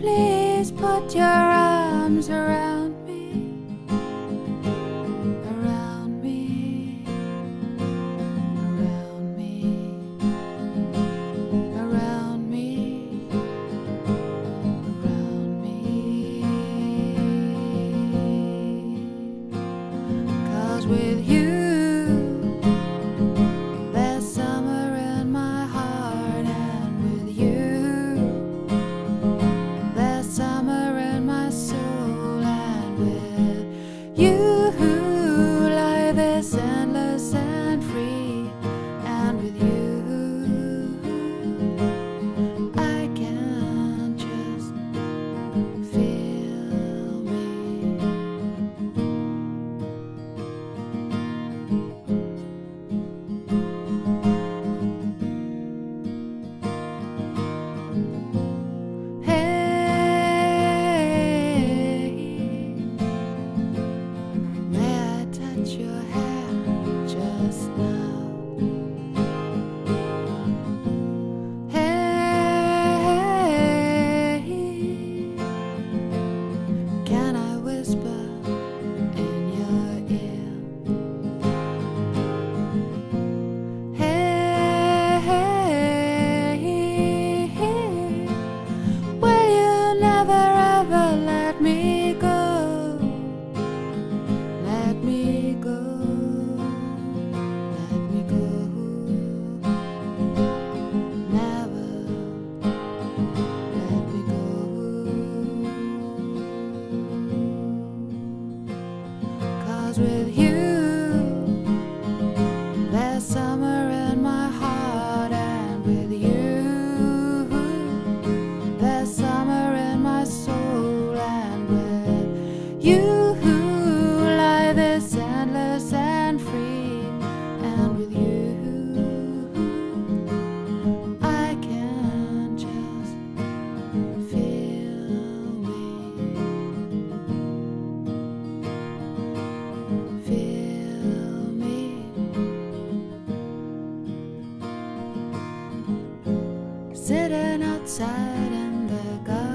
please put your arms around me, around me, around me, around me, 'cause with you with you. There's summer in my heart, and with you there's summer in my soul, and with you life is endless and free, and with you I can just feel. Sitting outside in the garden.